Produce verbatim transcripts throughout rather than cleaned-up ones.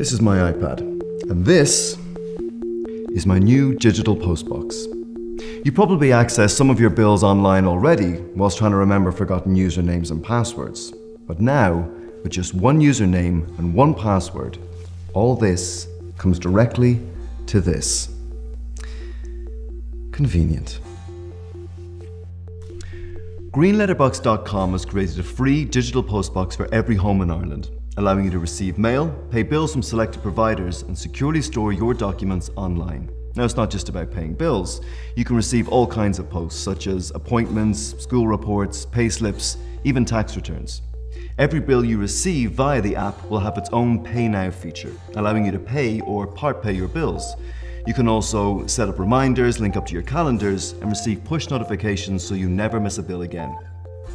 This is my iPad, and this is my new digital postbox. You probably accessed some of your bills online already whilst trying to remember forgotten usernames and passwords. But now, with just one username and one password, all this comes directly to this. Convenient. green letterbox dot com has created a free digital postbox for every home in Ireland, allowing you to receive mail, pay bills from selected providers, and securely store your documents online. Now, it's not just about paying bills. You can receive all kinds of posts, such as appointments, school reports, pay slips, even tax returns. Every bill you receive via the app will have its own Pay Now feature, allowing you to pay or part pay your bills. You can also set up reminders, link up to your calendars, and receive push notifications so you never miss a bill again.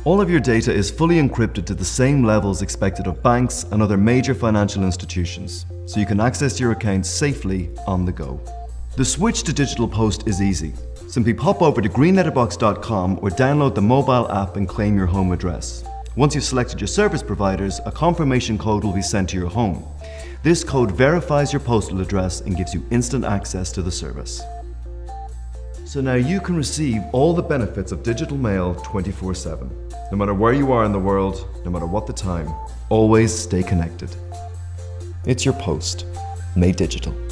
All of your data is fully encrypted to the same levels expected of banks and other major financial institutions, so you can access your accounts safely on the go. The switch to digital post is easy. Simply pop over to green letterbox dot com or download the mobile app and claim your home address. Once you've selected your service providers, a confirmation code will be sent to your home. This code verifies your postal address and gives you instant access to the service. So now you can receive all the benefits of digital mail twenty-four seven. No matter where you are in the world, no matter what the time, always stay connected. It's your post, made digital.